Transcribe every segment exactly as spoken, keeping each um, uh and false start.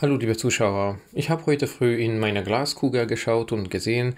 Hallo liebe Zuschauer, ich habe heute früh in meine Glaskugel geschaut und gesehen,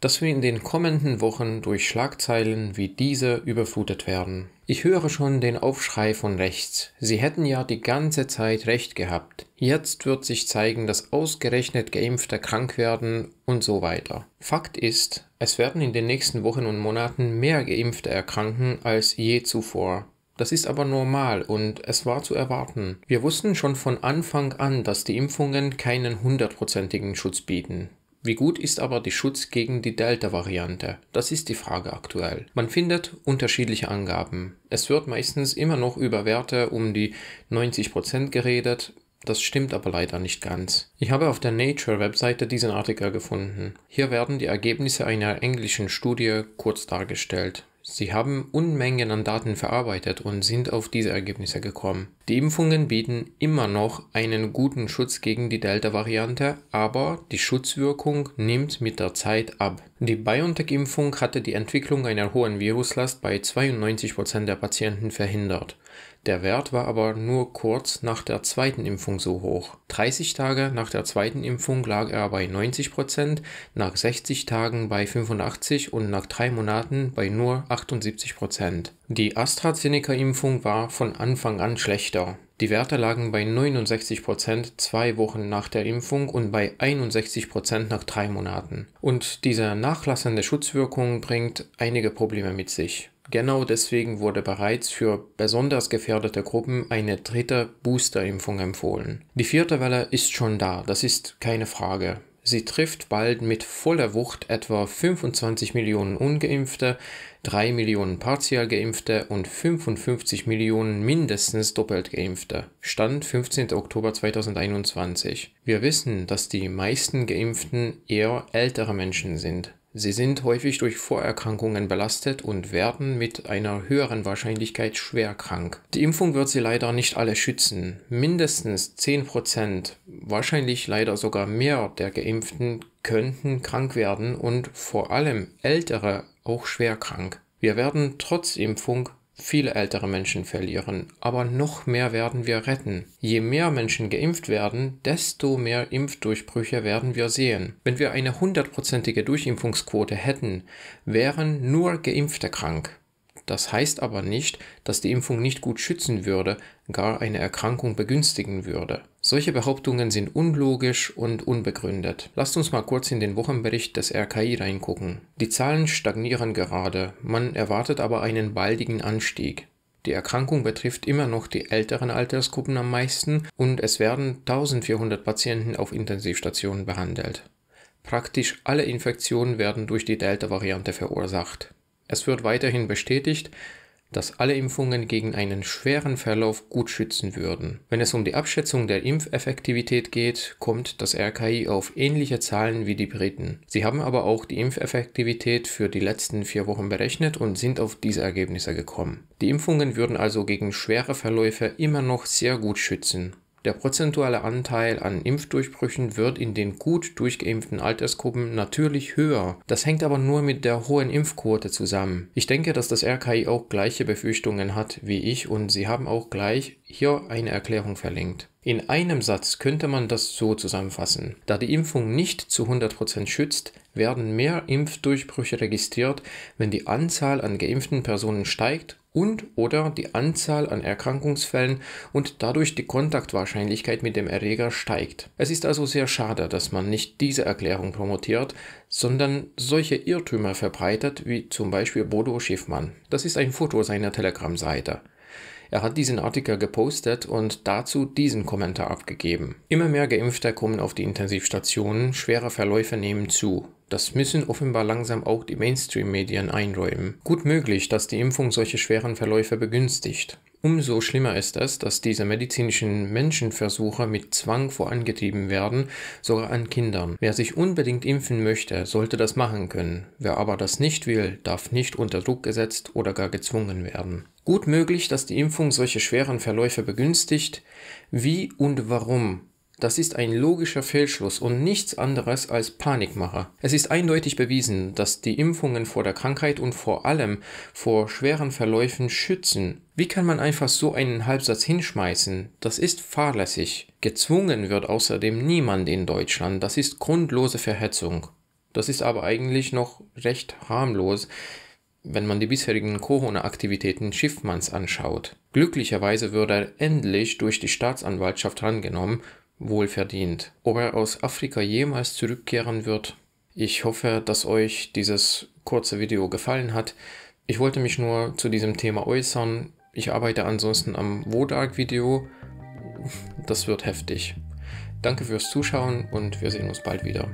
dass wir in den kommenden Wochen durch Schlagzeilen wie diese überflutet werden. Ich höre schon den Aufschrei von rechts. Sie hätten ja die ganze Zeit recht gehabt. Jetzt wird sich zeigen, dass ausgerechnet Geimpfte krank werden und so weiter. Fakt ist, es werden in den nächsten Wochen und Monaten mehr Geimpfte erkranken als je zuvor. Das ist aber normal und es war zu erwarten. Wir wussten schon von Anfang an, dass die Impfungen keinen hundertprozentigen Schutz bieten. Wie gut ist aber der Schutz gegen die Delta-Variante? Das ist die Frage aktuell. Man findet unterschiedliche Angaben. Es wird meistens immer noch über Werte um die neunzig Prozent geredet. Das stimmt aber leider nicht ganz. Ich habe auf der Nature-Webseite diesen Artikel gefunden. Hier werden die Ergebnisse einer englischen Studie kurz dargestellt. Sie haben Unmengen an Daten verarbeitet und sind auf diese Ergebnisse gekommen. Die Impfungen bieten immer noch einen guten Schutz gegen die Delta-Variante, aber die Schutzwirkung nimmt mit der Zeit ab. Die BioNTech-Impfung hatte die Entwicklung einer hohen Viruslast bei zweiundneunzig Prozent der Patienten verhindert. Der Wert war aber nur kurz nach der zweiten Impfung so hoch. dreißig Tage nach der zweiten Impfung lag er bei neunzig Prozent, nach sechzig Tagen bei fünfundachtzig Prozent und nach drei Monaten bei nur achtundsiebzig Prozent. Die AstraZeneca-Impfung war von Anfang an schlechter. Die Werte lagen bei neunundsechzig Prozent zwei Wochen nach der Impfung und bei einundsechzig Prozent nach drei Monaten. Und diese nachlassende Schutzwirkung bringt einige Probleme mit sich. Genau deswegen wurde bereits für besonders gefährdete Gruppen eine dritte Boosterimpfung empfohlen. Die vierte Welle ist schon da, das ist keine Frage. Sie trifft bald mit voller Wucht etwa fünfundzwanzig Millionen Ungeimpfte, drei Millionen partiell Geimpfte und fünfundfünfzig Millionen mindestens doppelt Geimpfte. Stand fünfzehnter Oktober zweitausendeinundzwanzig. Wir wissen, dass die meisten Geimpften eher ältere Menschen sind. Sie sind häufig durch Vorerkrankungen belastet und werden mit einer höheren Wahrscheinlichkeit schwer krank. Die Impfung wird sie leider nicht alle schützen. Mindestens zehn Prozent, wahrscheinlich leider sogar mehr der Geimpften könnten krank werden und vor allem Ältere auch schwer krank. Wir werden trotz Impfung viele ältere Menschen verlieren, aber noch mehr werden wir retten. Je mehr Menschen geimpft werden, desto mehr Impfdurchbrüche werden wir sehen. Wenn wir eine hundertprozentige Durchimpfungsquote hätten, wären nur Geimpfte krank. Das heißt aber nicht, dass die Impfung nicht gut schützen würde, gar eine Erkrankung begünstigen würde. Solche Behauptungen sind unlogisch und unbegründet. Lasst uns mal kurz in den Wochenbericht des R K I reingucken. Die Zahlen stagnieren gerade, man erwartet aber einen baldigen Anstieg. Die Erkrankung betrifft immer noch die älteren Altersgruppen am meisten und es werden eintausendvierhundert Patienten auf Intensivstationen behandelt. Praktisch alle Infektionen werden durch die Delta-Variante verursacht. Es wird weiterhin bestätigt, dass alle Impfungen gegen einen schweren Verlauf gut schützen würden. Wenn es um die Abschätzung der Impfeffektivität geht, kommt das R K I auf ähnliche Zahlen wie die Briten. Sie haben aber auch die Impfeffektivität für die letzten vier Wochen berechnet und sind auf diese Ergebnisse gekommen. Die Impfungen würden also gegen schwere Verläufe immer noch sehr gut schützen. Der prozentuale Anteil an Impfdurchbrüchen wird in den gut durchgeimpften Altersgruppen natürlich höher. Das hängt aber nur mit der hohen Impfquote zusammen. Ich denke, dass das R K I auch gleiche Befürchtungen hat wie ich und sie haben auch gleich hier eine Erklärung verlinkt. In einem Satz könnte man das so zusammenfassen. Da die Impfung nicht zu hundert Prozent schützt, werden mehr Impfdurchbrüche registriert, wenn die Anzahl an geimpften Personen steigt und oder die Anzahl an Erkrankungsfällen und dadurch die Kontaktwahrscheinlichkeit mit dem Erreger steigt. Es ist also sehr schade, dass man nicht diese Erklärung promotiert, sondern solche Irrtümer verbreitet, wie zum Beispiel Bodo Schiffmann. Das ist ein Foto seiner Telegram-Seite. Er hat diesen Artikel gepostet und dazu diesen Kommentar abgegeben. Immer mehr Geimpfte kommen auf die Intensivstationen, schwere Verläufe nehmen zu. Das müssen offenbar langsam auch die Mainstream-Medien einräumen. Gut möglich, dass die Impfung solche schweren Verläufe begünstigt. Umso schlimmer ist es, dass diese medizinischen Menschenversuche mit Zwang vorangetrieben werden, sogar an Kindern. Wer sich unbedingt impfen möchte, sollte das machen können. Wer aber das nicht will, darf nicht unter Druck gesetzt oder gar gezwungen werden. Gut möglich, dass die Impfung solche schweren Verläufe begünstigt. Wie und warum? Das ist ein logischer Fehlschluss und nichts anderes als Panikmache. Es ist eindeutig bewiesen, dass die Impfungen vor der Krankheit und vor allem vor schweren Verläufen schützen. Wie kann man einfach so einen Halbsatz hinschmeißen? Das ist fahrlässig. Gezwungen wird außerdem niemand in Deutschland. Das ist grundlose Verhetzung. Das ist aber eigentlich noch recht harmlos, wenn man die bisherigen Corona-Aktivitäten Schiffmanns anschaut. Glücklicherweise wird er endlich durch die Staatsanwaltschaft rangenommen, wohlverdient. Ob er aus Afrika jemals zurückkehren wird? Ich hoffe, dass euch dieses kurze Video gefallen hat. Ich wollte mich nur zu diesem Thema äußern. Ich arbeite ansonsten am Wodarg-Video. Das wird heftig. Danke fürs Zuschauen und wir sehen uns bald wieder.